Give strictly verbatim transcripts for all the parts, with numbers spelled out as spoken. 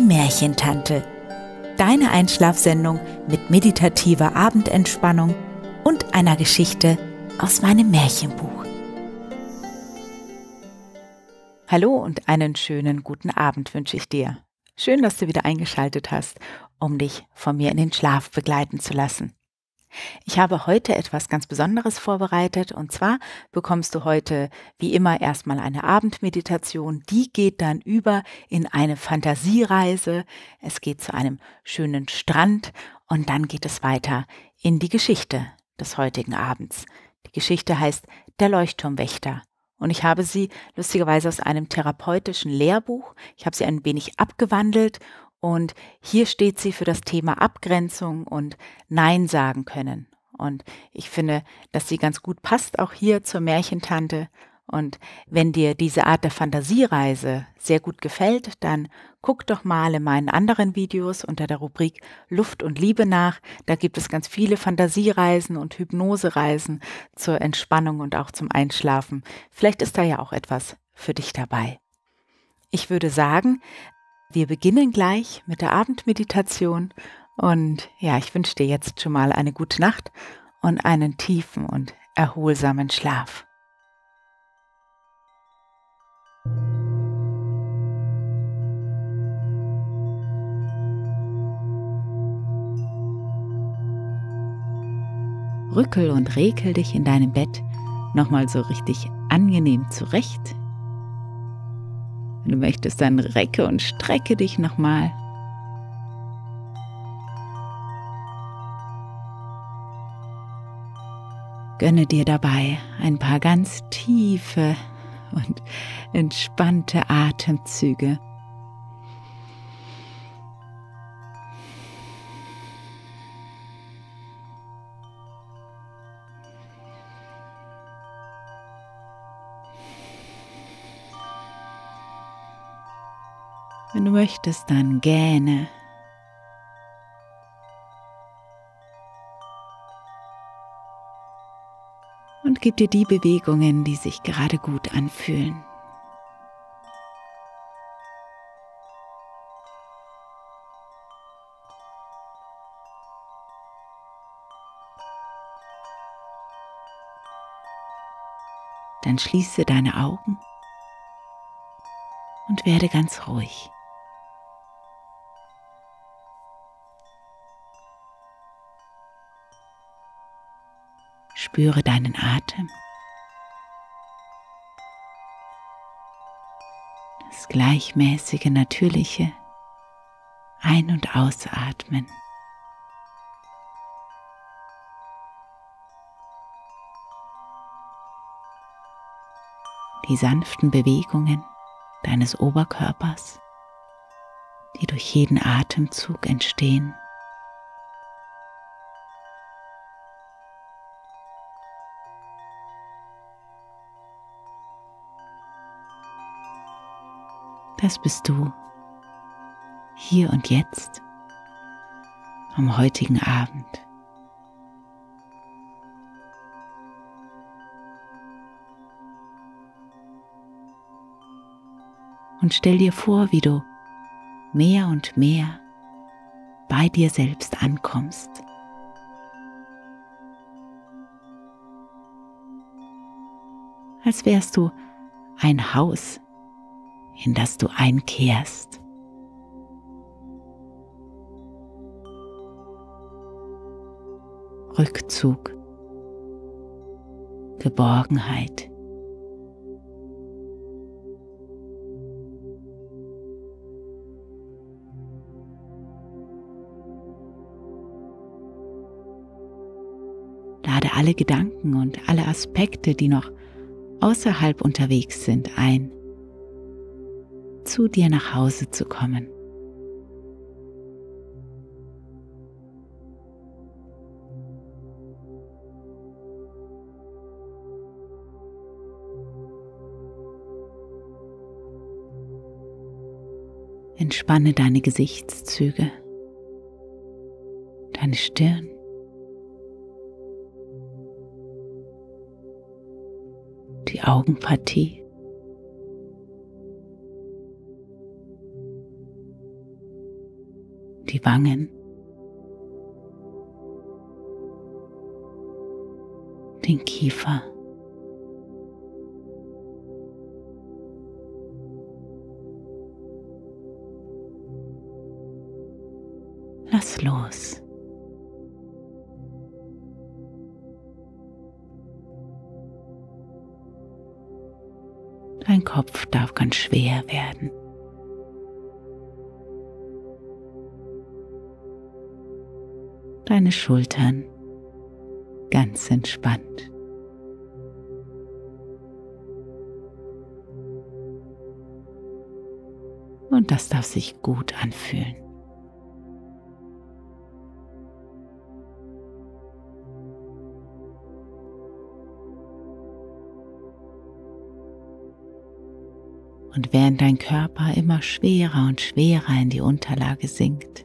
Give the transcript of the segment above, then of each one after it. die Märchentante. Deine Einschlafsendung mit meditativer Abendentspannung und einer Geschichte aus meinem Märchenbuch. Hallo und einen schönen guten Abend wünsche ich dir. Schön, dass du wieder eingeschaltet hast, um dich von mir in den Schlaf begleiten zu lassen. Ich habe heute etwas ganz Besonderes vorbereitet, und zwar bekommst du heute wie immer erstmal eine Abendmeditation. Die geht dann über in eine Fantasiereise. Es geht zu einem schönen Strand und dann geht es weiter in die Geschichte des heutigen Abends. Die Geschichte heißt Der Leuchtturmwächter. Und ich habe sie lustigerweise aus einem therapeutischen Lehrbuch. Ich habe sie ein wenig abgewandelt. Und hier steht sie für das Thema Abgrenzung und Nein sagen können. Und ich finde, dass sie ganz gut passt, auch hier zur Märchentante. Und wenn dir diese Art der Fantasiereise sehr gut gefällt, dann guck doch mal in meinen anderen Videos unter der Rubrik Luft und Liebe nach. Da gibt es ganz viele Fantasiereisen und Hypnosereisen zur Entspannung und auch zum Einschlafen. Vielleicht ist da ja auch etwas für dich dabei. Ich würde sagen, wir beginnen gleich mit der Abendmeditation und ja, ich wünsche dir jetzt schon mal eine gute Nacht und einen tiefen und erholsamen Schlaf. Rückel und rekel dich in deinem Bett nochmal so richtig angenehm zurecht. Wenn du möchtest, dann recke und strecke dich nochmal. Gönne dir dabei ein paar ganz tiefe und entspannte Atemzüge. Wenn du möchtest, dann gähne. Und gib dir die Bewegungen, die sich gerade gut anfühlen. Dann schließe deine Augen und werde ganz ruhig. Spüre deinen Atem. Das gleichmäßige, natürliche Ein- und Ausatmen. Die sanften Bewegungen deines Oberkörpers, die durch jeden Atemzug entstehen. Das bist du, hier und jetzt, am heutigen Abend. Und stell dir vor, wie du mehr und mehr bei dir selbst ankommst. Als wärst du ein Haus, in das du einkehrst. Rückzug, Geborgenheit. Lade alle Gedanken und alle Aspekte, die noch außerhalb unterwegs sind, ein, zu dir nach Hause zu kommen. Entspanne deine Gesichtszüge, deine Stirn, die Augenpartie, die Wangen, den Kiefer, lass los. Dein Kopf darf ganz schwer werden. Deine Schultern ganz entspannt. Und das darf sich gut anfühlen. Und während dein Körper immer schwerer und schwerer in die Unterlage sinkt,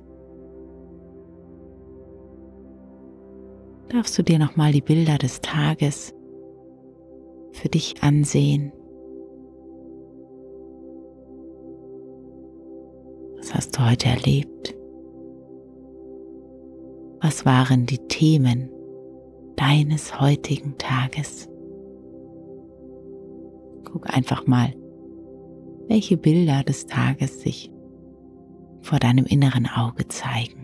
darfst du dir nochmal die Bilder des Tages für dich ansehen. Was hast du heute erlebt? Was waren die Themen deines heutigen Tages? Guck einfach mal, welche Bilder des Tages sich vor deinem inneren Auge zeigen.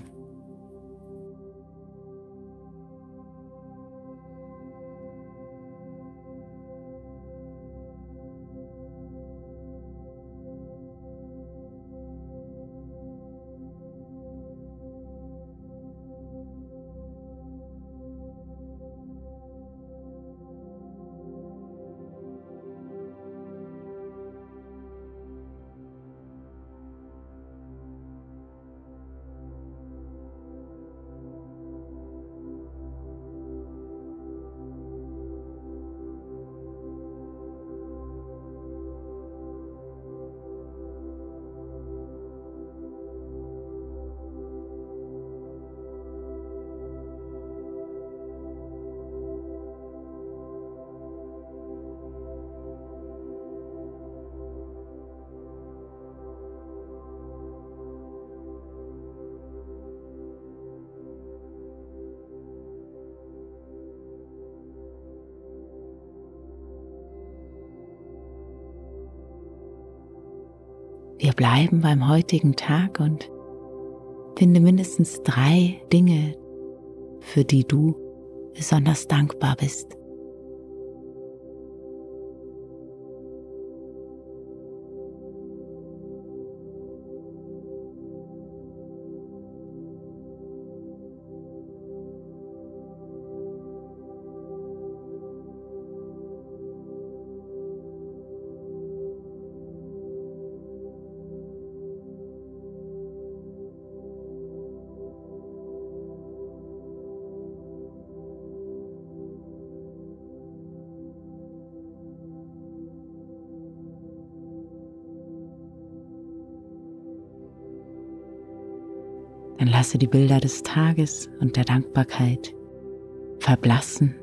Wir bleiben beim heutigen Tag und finde mindestens drei Dinge, für die du besonders dankbar bist. Dann lasse die Bilder des Tages und der Dankbarkeit verblassen.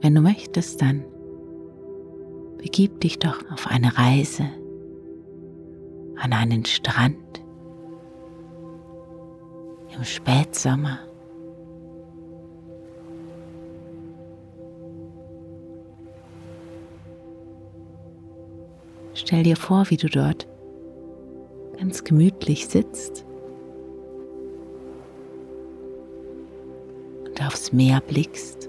Wenn du möchtest, dann begib dich doch auf eine Reise an einen Strand im Spätsommer. Stell dir vor, wie du dort ganz gemütlich sitzt und aufs Meer blickst.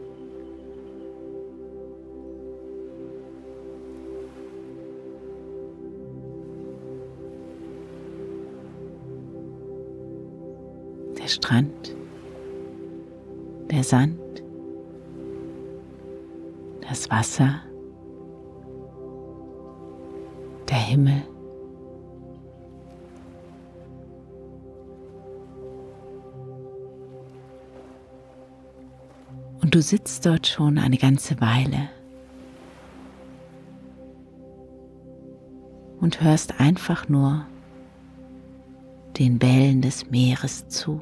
Der Strand, der Sand, das Wasser. Himmel. Und du sitzt dort schon eine ganze Weile und hörst einfach nur den Wellen des Meeres zu.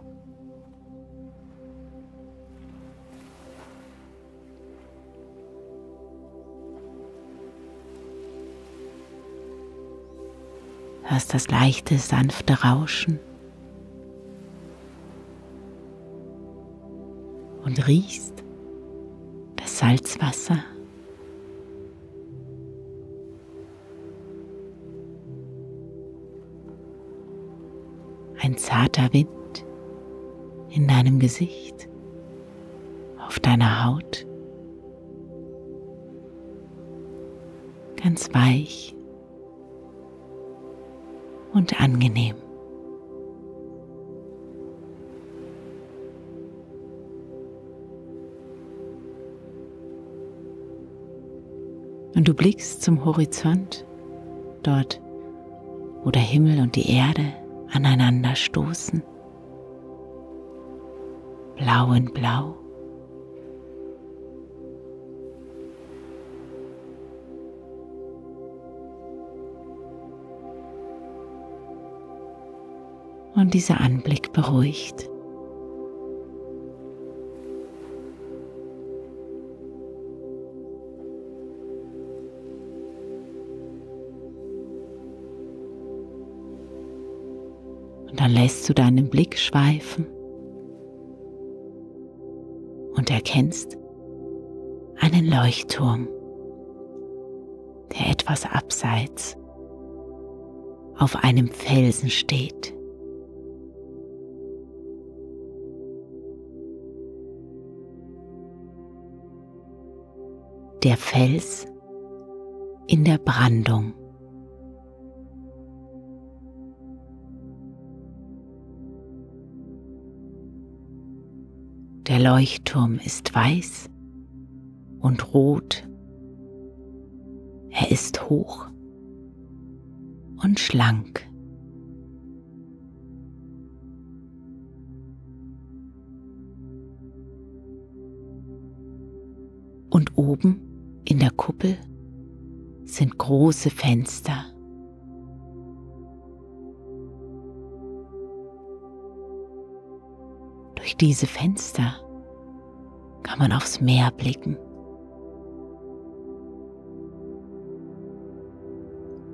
Hörst das leichte, sanfte Rauschen und riechst das Salzwasser. Ein zarter Wind in deinem Gesicht, auf deiner Haut, ganz weich und angenehm. Und du blickst zum Horizont, dort, wo der Himmel und die Erde aneinander stoßen. Blau in Blau. Und dieser Anblick beruhigt. Und dann lässt du deinen Blick schweifen und erkennst einen Leuchtturm, der etwas abseits auf einem Felsen steht. Der Fels in der Brandung. Der Leuchtturm ist weiß und rot. Er ist hoch und schlank. Und oben in der Kuppel sind große Fenster. Durch diese Fenster kann man aufs Meer blicken.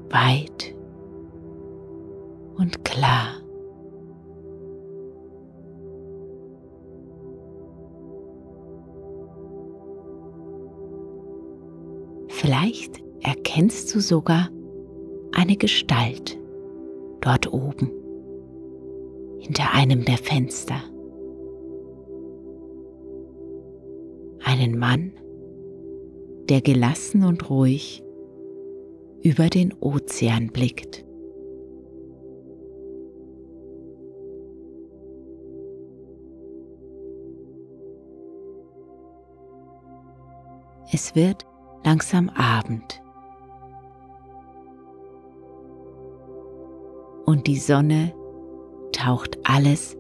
Weit und klar. Vielleicht erkennst du sogar eine Gestalt dort oben, hinter einem der Fenster. Einen Mann, der gelassen und ruhig über den Ozean blickt. Es wird langsam Abend. Und die Sonne taucht alles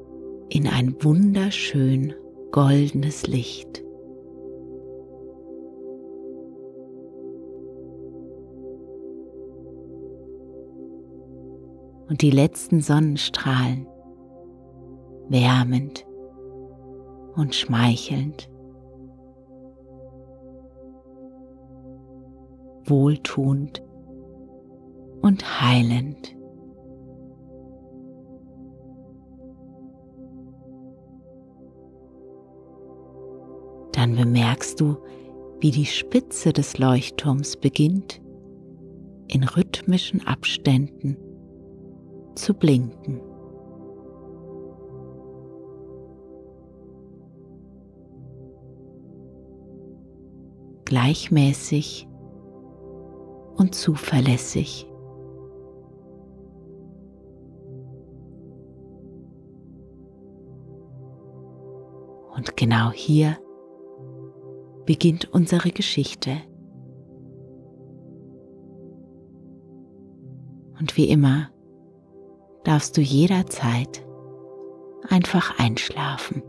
in ein wunderschön goldenes Licht. Und die letzten Sonnenstrahlen, wärmend und schmeichelnd, wohltuend und heilend. Dann bemerkst du, wie die Spitze des Leuchtturms beginnt, in rhythmischen Abständen zu blinken. Gleichmäßig und zuverlässig. Und genau hier beginnt unsere Geschichte. Und wie immer darfst du jederzeit einfach einschlafen.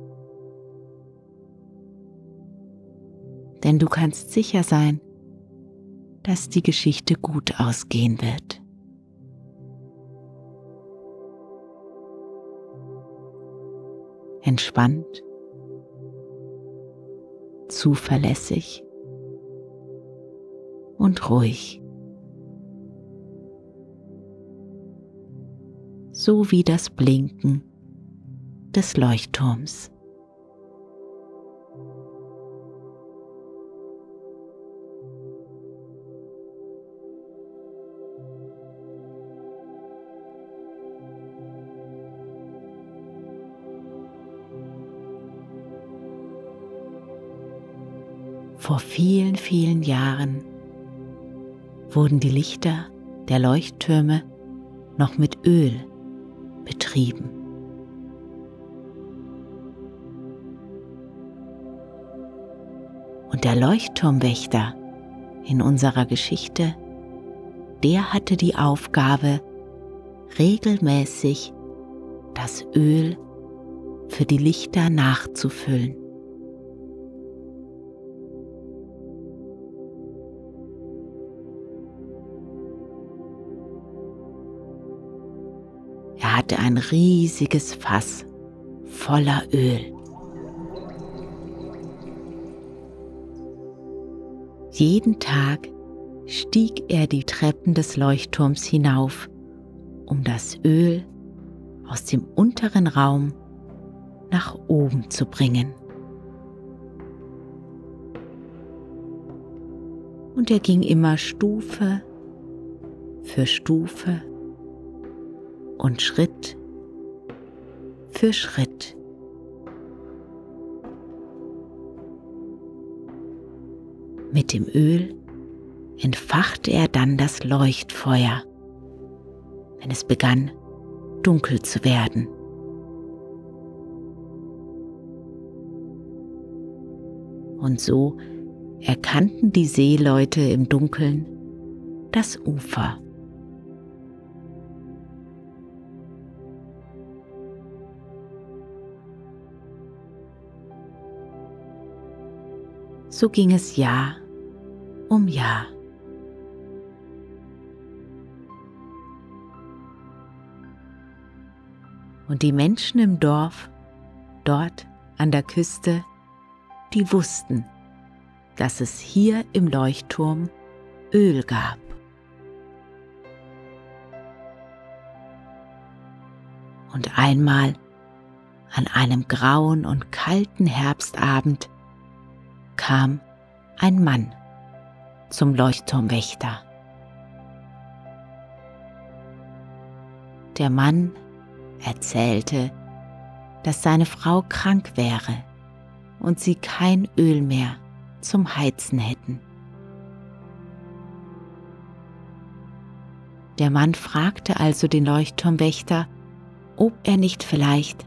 Denn du kannst sicher sein, dass die Geschichte gut ausgehen wird. Entspannt, zuverlässig und ruhig. sowie das Blinken des Leuchtturms. Vor vielen, vielen Jahren wurden die Lichter der Leuchttürme noch mit Öl betrieben. Und der Leuchtturmwächter in unserer Geschichte, der hatte die Aufgabe, regelmäßig das Öl für die Lichter nachzufüllen. Er hatte ein riesiges Fass voller Öl. Jeden Tag stieg er die Treppen des Leuchtturms hinauf, um das Öl aus dem unteren Raum nach oben zu bringen. Und er ging immer Stufe für Stufe und Schritt für Schritt. Mit dem Öl entfachte er dann das Leuchtfeuer, wenn es begann, dunkel zu werden. Und so erkannten die Seeleute im Dunkeln das Ufer. So ging es Jahr um Jahr. Und die Menschen im Dorf, dort an der Küste, die wussten, dass es hier im Leuchtturm Öl gab. Und einmal an einem grauen und kalten Herbstabend kam ein Mann zum Leuchtturmwächter. Der Mann erzählte, dass seine Frau krank wäre und sie kein Öl mehr zum Heizen hätten. Der Mann fragte also den Leuchtturmwächter, ob er nicht vielleicht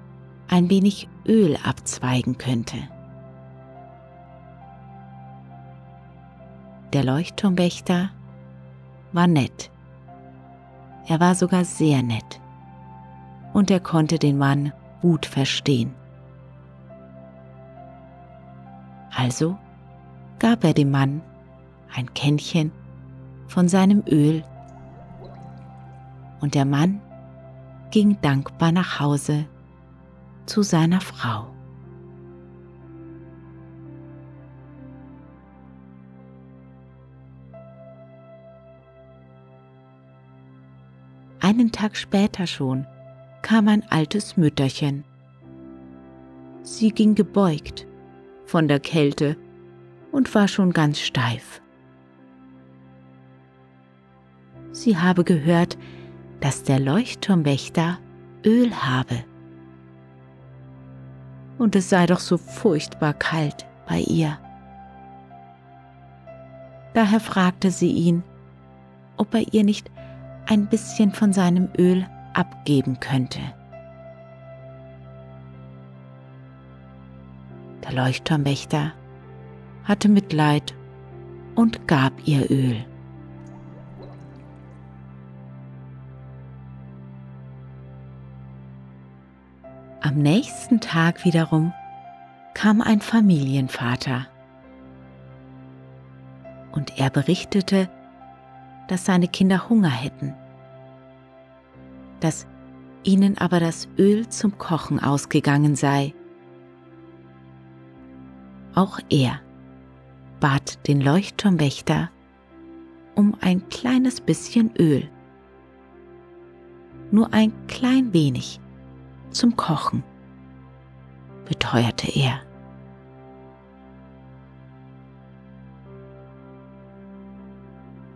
ein wenig Öl abzweigen könnte. Der Leuchtturmwächter war nett. Er war sogar sehr nett und er konnte den Mann gut verstehen. Also gab er dem Mann ein Kännchen von seinem Öl und der Mann ging dankbar nach Hause zu seiner Frau. Einen Tag später schon kam ein altes Mütterchen. Sie ging gebeugt von der Kälte und war schon ganz steif. Sie habe gehört, dass der Leuchtturmwächter Öl habe. Und es sei doch so furchtbar kalt bei ihr. Daher fragte sie ihn, ob er ihr nicht ein bisschen von seinem Öl abgeben könnte. Der Leuchtturmwächter hatte Mitleid und gab ihr Öl. Am nächsten Tag wiederum kam ein Familienvater und er berichtete, dass seine Kinder Hunger hätten, dass ihnen aber das Öl zum Kochen ausgegangen sei. Auch er bat den Leuchtturmwächter um ein kleines bisschen Öl nur ein klein wenig zum Kochen, beteuerte er.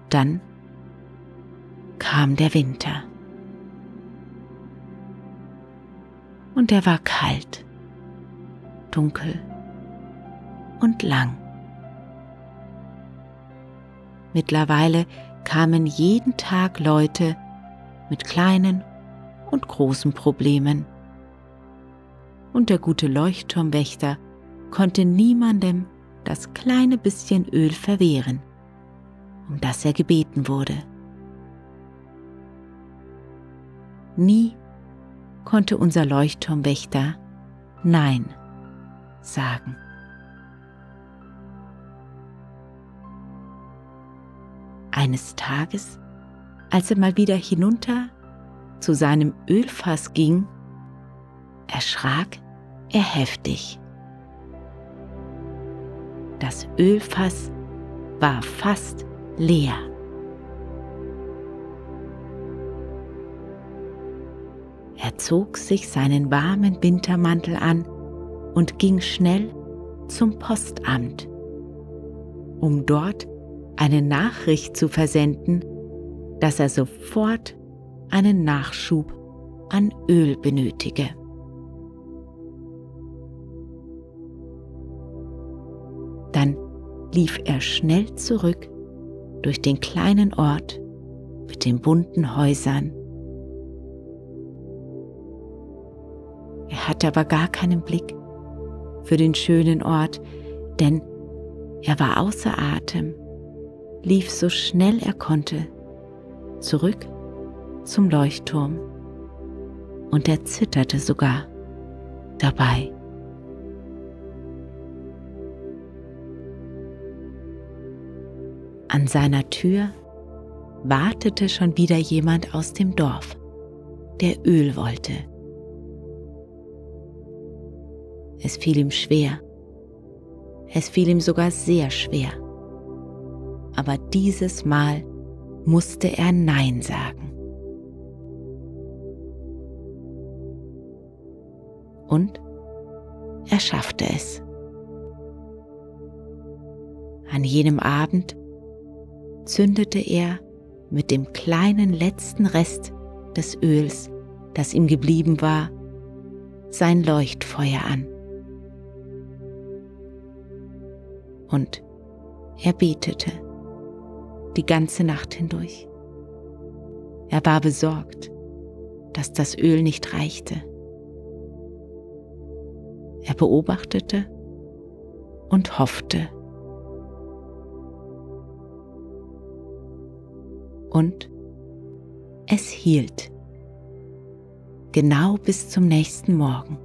Dann kam der Winter. Und er war kalt, dunkel und lang. Mittlerweile kamen jeden Tag Leute mit kleinen und großen Problemen. Und der gute Leuchtturmwächter konnte niemandem das kleine bisschen Öl verwehren, um das er gebeten wurde. Nie konnte unser Leuchtturmwächter Nein sagen. Eines Tages, als er mal wieder hinunter zu seinem Ölfass ging, erschrak er heftig. Das Ölfass war fast leer. Er zog sich seinen warmen Wintermantel an und ging schnell zum Postamt, um dort eine Nachricht zu versenden, dass er sofort einen Nachschub an Öl benötige. Dann lief er schnell zurück durch den kleinen Ort mit den bunten Häusern. Er hatte aber gar keinen Blick für den schönen Ort, denn er war außer Atem, lief so schnell er konnte zurück zum Leuchtturm und er zitterte sogar dabei. An seiner Tür wartete schon wieder jemand aus dem Dorf, der Öl wollte. Es fiel ihm schwer, es fiel ihm sogar sehr schwer. Aber dieses Mal musste er Nein sagen. Und er schaffte es. An jenem Abend zündete er mit dem kleinen letzten Rest des Öls, das ihm geblieben war, sein Leuchtfeuer an. Und er betete die ganze Nacht hindurch. Er war besorgt, dass das Öl nicht reichte. Er beobachtete und hoffte. Und es hielt, genau bis zum nächsten Morgen.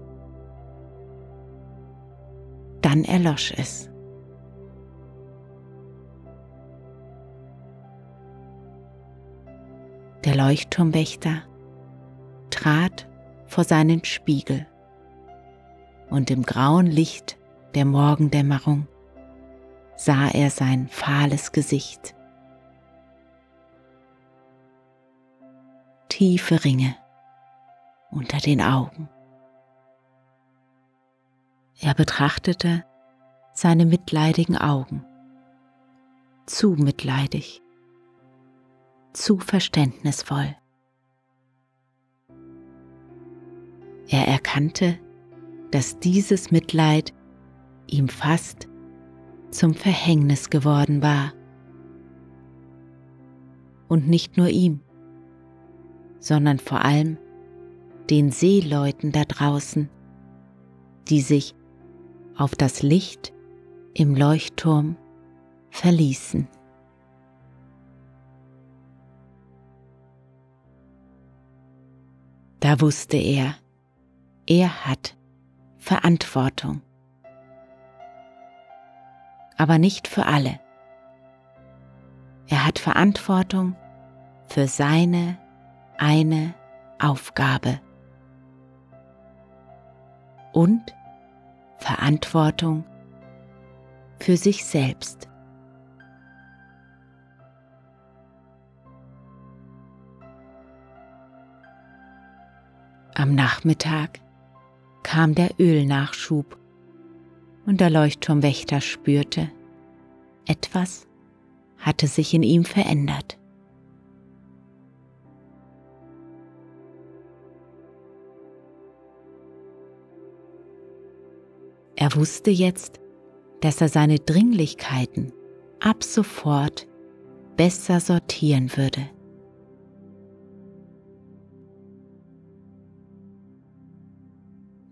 Dann erlosch es. Der Leuchtturmwächter trat vor seinen Spiegel und im grauen Licht der Morgendämmerung sah er sein fahles Gesicht. Tiefe Ringe unter den Augen. Er betrachtete seine mitleidigen Augen, zu mitleidig, zu verständnisvoll. Er erkannte, dass dieses Mitleid ihm fast zum Verhängnis geworden war. Und nicht nur ihm, sondern vor allem den Seeleuten da draußen, die sich auf das Licht im Leuchtturm verließen. Da wusste er, er hat Verantwortung. Aber nicht für alle. Er hat Verantwortung für seine eine Aufgabe. Und Verantwortung für sich selbst. Am Nachmittag kam der Ölnachschub und der Leuchtturmwächter spürte, etwas hatte sich in ihm verändert. Er wusste jetzt, dass er seine Dringlichkeiten ab sofort besser sortieren würde.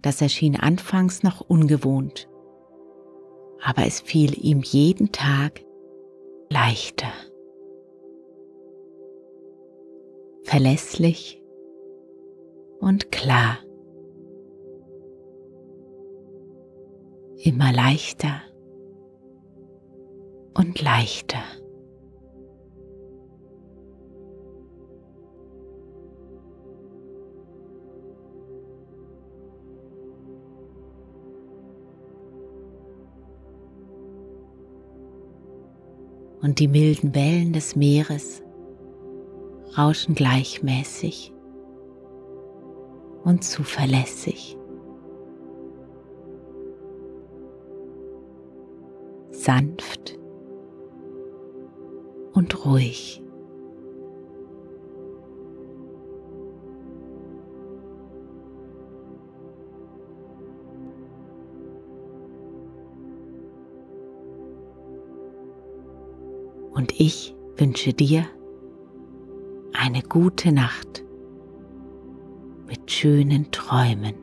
Das erschien anfangs noch ungewohnt, aber es fiel ihm jeden Tag leichter. Verlässlich und klar. Immer leichter und leichter. Und die milden Wellen des Meeres rauschen gleichmäßig und zuverlässig. Sanft und ruhig. Und ich wünsche dir eine gute Nacht mit schönen Träumen.